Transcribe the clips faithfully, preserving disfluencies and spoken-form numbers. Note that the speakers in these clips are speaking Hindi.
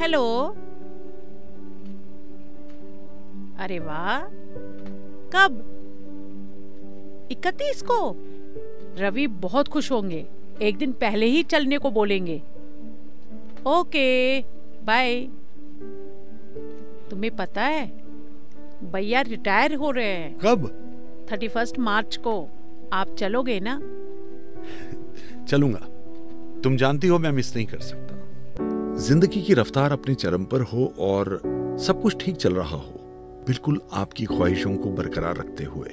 हेलो। अरे वाह, कब? इकतीस को? रवि बहुत खुश होंगे, एक दिन पहले ही चलने को बोलेंगे। Okay bye. तुम्हें पता है भैया रिटायर हो रहे हैं। कब? थर्टी फर्स्ट मार्च को। आप चलोगे ना? चलूंगा। तुम जानती हो मैं मिस नहीं कर सकता। जिंदगी की रफ्तार अपने चरम पर हो और सब कुछ ठीक चल रहा हो, बिल्कुल आपकी ख्वाहिशों को बरकरार रखते हुए,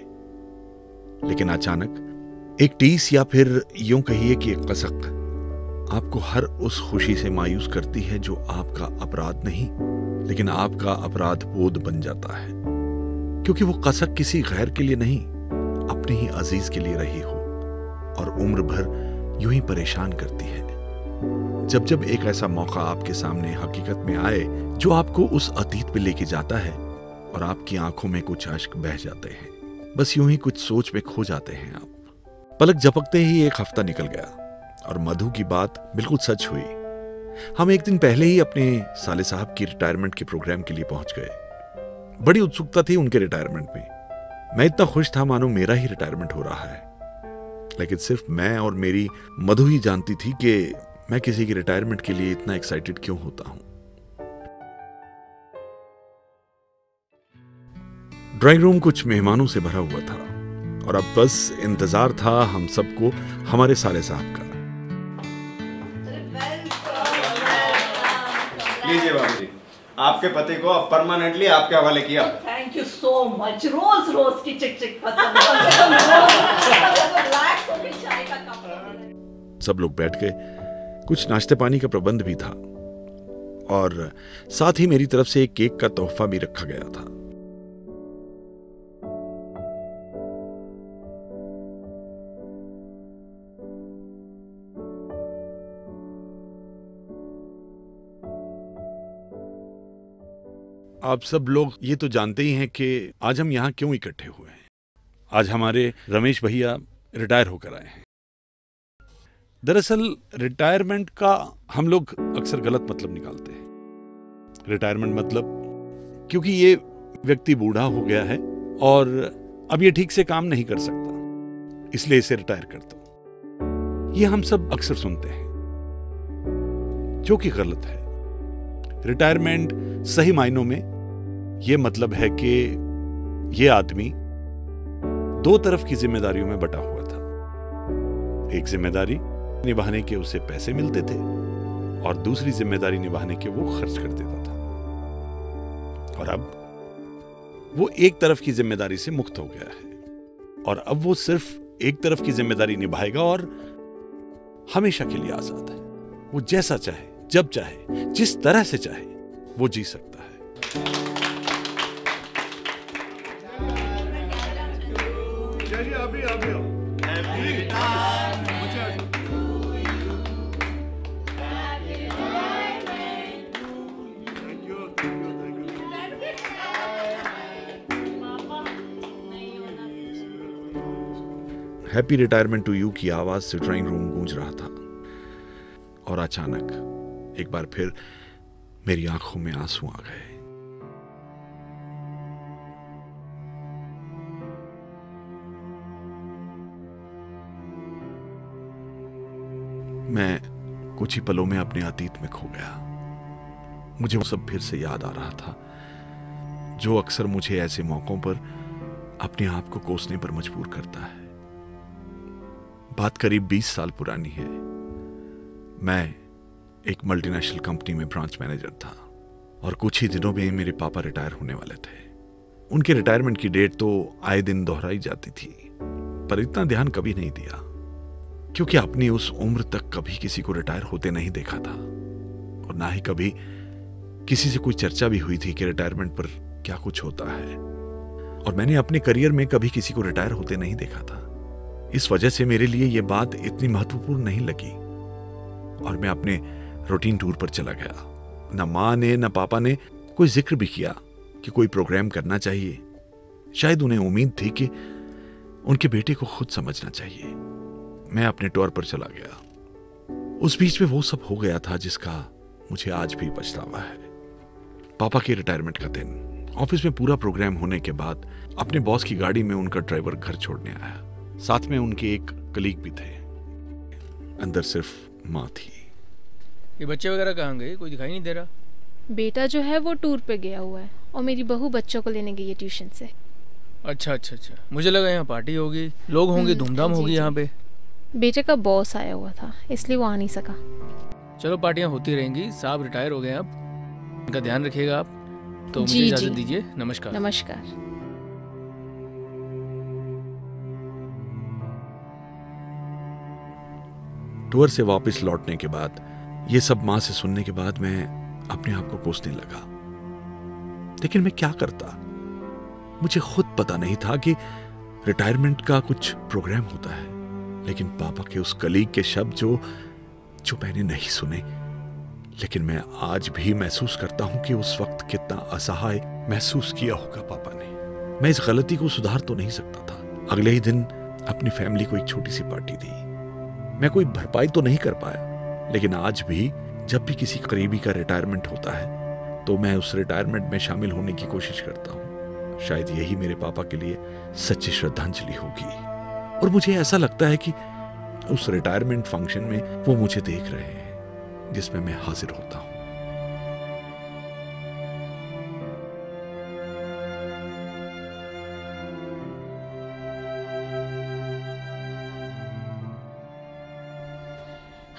लेकिन अचानक एक टीस या फिर यूं कहिए कि एक कसक आपको हर उस खुशी से मायूस करती है जो आपका अपराध नहीं लेकिन आपका अपराध बोध बन जाता है, क्योंकि वो कसक किसी गैर के लिए नहीं, अपने ही अजीज के लिए रही हो और उम्र भर यूं ही परेशान करती है। जब जब एक ऐसा मौका आपके सामने हकीकत में आए जो आपको उस अतीत पे लेके जाता है और आपकी आंखों में कुछ अश्क बह जाते हैं, बस यूं ही कुछ सोच में खो जाते हैं आप। पलक झपकते ही एक हफ्ता निकल गया और मधु की बात बिल्कुल सच हुई। हम एक दिन पहले ही अपने साले साहब की रिटायरमेंट के प्रोग्राम के लिए पहुंच गए। बड़ी उत्सुकता थी उनके रिटायरमेंट में। मैं इतना खुश था मानो मेरा ही रिटायरमेंट हो रहा है, लेकिन सिर्फ मैं और मेरी मधु ही जानती थी कि मैं किसी की रिटायरमेंट के लिए इतना एक्साइटेड क्यों होता हूं। ड्राइंग रूम कुछ मेहमानों से भरा हुआ था और अब बस इंतजार था हम सबको हमारे साले साहब का। लीजिए बाबू जी, आपके पति को अब परमानेंटली आपके हवाले किया। Thank you so much. रोज रोज की चिक चिक पसंद। सब लोग बैठ गए, कुछ नाश्ते पानी का प्रबंध भी था और साथ ही मेरी तरफ से एक केक का तोहफा भी रखा गया था। आप सब लोग ये तो जानते ही हैं कि आज हम यहाँ क्यों इकट्ठे हुए हैं। आज हमारे रमेश भैया रिटायर होकर आए हैं। दरअसल रिटायरमेंट का हम लोग अक्सर गलत मतलब निकालते हैं। रिटायरमेंट मतलब, क्योंकि ये व्यक्ति बूढ़ा हो गया है और अब ये ठीक से काम नहीं कर सकता, इसलिए इसे रिटायर कर दो। ये हम सब अक्सर सुनते हैं, जो कि गलत है। रिटायरमेंट सही मायनों में यह मतलब है कि यह आदमी दो तरफ की जिम्मेदारियों में बटा हुआ था। एक जिम्मेदारी निभाने के उसे पैसे मिलते थे और दूसरी जिम्मेदारी निभाने के वो खर्च कर देता था, और अब वो एक तरफ की जिम्मेदारी से मुक्त हो गया है और अब वो सिर्फ एक तरफ की जिम्मेदारी निभाएगा और हमेशा के लिए आजाद है। वो जैसा चाहे, जब चाहे, जिस तरह से चाहे वो जी सकता है। हैप्पी रिटायरमेंट टू यू की आवाज से ड्राइंग रूम गूंज रहा था और अचानक एक बार फिर मेरी आंखों में आंसू आ गए। मैं कुछ ही पलों में अपने अतीत में खो गया। मुझे वो सब फिर से याद आ रहा था जो अक्सर मुझे ऐसे मौकों पर अपने आप को कोसने पर मजबूर करता है। बात करीब बीस साल पुरानी है। मैं एक मल्टीनेशनल कंपनी में ब्रांच मैनेजर था और कुछ ही दिनों में मेरे पापा रिटायर होने वाले थे। उनके रिटायरमेंट की डेट तो आए दिन दोहराई जाती थी, पर इतना ध्यान कभी नहीं दिया क्योंकि अपनी उस उम्र तक कभी किसी को रिटायर होते नहीं देखा था और ना ही कभी किसी से कोई चर्चा भी हुई थी कि रिटायरमेंट पर क्या कुछ होता है। और मैंने अपने करियर में कभी किसी को रिटायर होते नहीं देखा था, इस वजह से मेरे लिए यह बात इतनी महत्वपूर्ण नहीं लगी और मैं अपने रूटीन टूर पर चला गया। न माँ ने न पापा ने कोई जिक्र भी किया कि कोई प्रोग्राम करना चाहिए। शायद उन्हें उम्मीद थी कि उनके बेटे को खुद समझना चाहिए। मैं अपने टूर पर चला गया। उस बीच में वो सब हो गया था जिसका मुझे आज भी पछतावा है। पापा के रिटायरमेंट का दिन, ऑफिस में पूरा प्रोग्राम होने के बाद अपने बॉस की गाड़ी में उनका ड्राइवर घर छोड़ने आया। साथ में उनके एक कलीग भी थे। अंदर सिर्फ माँ थी। ये बच्चे वगैरह कहाँ गए? कोई दिखाई नहीं दे रहा। बेटा जो है वो टूर पे गया हुआ है और मेरी बहू बच्चों को लेने गई है ट्यूशन से। अच्छा अच्छा अच्छा, मुझे लगा यहाँ पार्टी होगी, लोग होंगे, धूमधाम होगी। यहाँ पे बेटे का बॉस आया हुआ था इसलिए वो आ नहीं सका। चलो, पार्टियाँ होती रहेंगी। साहब रिटायर हो गए, आप इनका ध्यान रखिएगा। आप तो मुझे इजाजत दीजिए। नमस्कार। नमस्कार। टूर से वापस लौटने के बाद, ये सब माँ से सुनने के बाद मैं अपने आप को कोसने लगा। लेकिन मैं क्या करता, मुझे खुद पता नहीं था कि रिटायरमेंट का कुछ प्रोग्राम होता है। लेकिन पापा के उस कलीग के शब्द जो जो मैंने नहीं सुने, लेकिन मैं आज भी महसूस करता हूं कि उस वक्त कितना असहाय महसूस किया होगा पापा ने। मैं इस गलती को सुधार तो नहीं सकता था। अगले ही दिन अपनी फैमिली को एक छोटी सी पार्टी दी। मैं कोई भरपाई तो नहीं कर पाया, लेकिन आज भी जब भी किसी करीबी का रिटायरमेंट होता है तो मैं उस रिटायरमेंट में शामिल होने की कोशिश करता हूँ। शायद यही मेरे पापा के लिए सच्ची श्रद्धांजलि होगी। और मुझे ऐसा लगता है कि उस रिटायरमेंट फंक्शन में वो मुझे देख रहे हैं जिसमें मैं हाजिर होता हूं।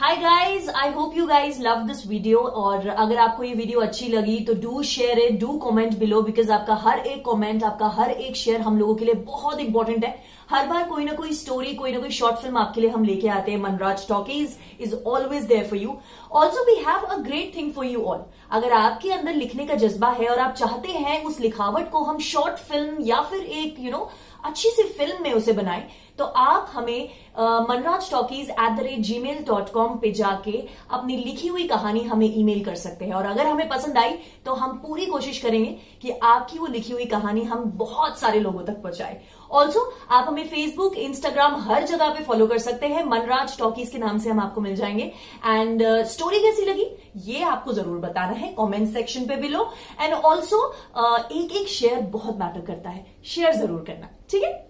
Hi guys, I hope you guys love this video. और अगर आपको ये वीडियो अच्छी लगी तो do share it, do comment below, because आपका हर एक comment, आपका हर एक share हम लोगों के लिए बहुत important है। हर बार कोई ना कोई स्टोरी, कोई ना कोई शॉर्ट फिल्म आपके लिए हम लेके आते हैं। Manraj talkies is always there for you. Also we have a great thing for you all. अगर आपके अंदर लिखने का जज्बा है और आप चाहते हैं उस लिखावट को हम शॉर्ट फिल्म या फिर एक यू नो अच्छी सी फिल्म में उसे बनाएं, तो आप हमें Manraj talkies at the rate gmail dot com पे जाके अपनी लिखी हुई कहानी हमें ईमेल कर सकते हैं। और अगर हमें पसंद आई तो हम पूरी कोशिश करेंगे कि आपकी वो लिखी हुई कहानी हम बहुत सारे लोगों तक पहुंचाए। ऑल्सो आप हमें फेसबुक, इंस्टाग्राम, हर जगह पे फॉलो कर सकते हैं। मनराज टॉकीज के नाम से हम आपको मिल जाएंगे। एंड स्टोरी uh, कैसी लगी ये आपको जरूर बताना है कमेंट सेक्शन पे बिलो। एंड ऑल्सो uh, एक एक शेयर बहुत मैटर करता है, शेयर जरूर करना। ठीक है।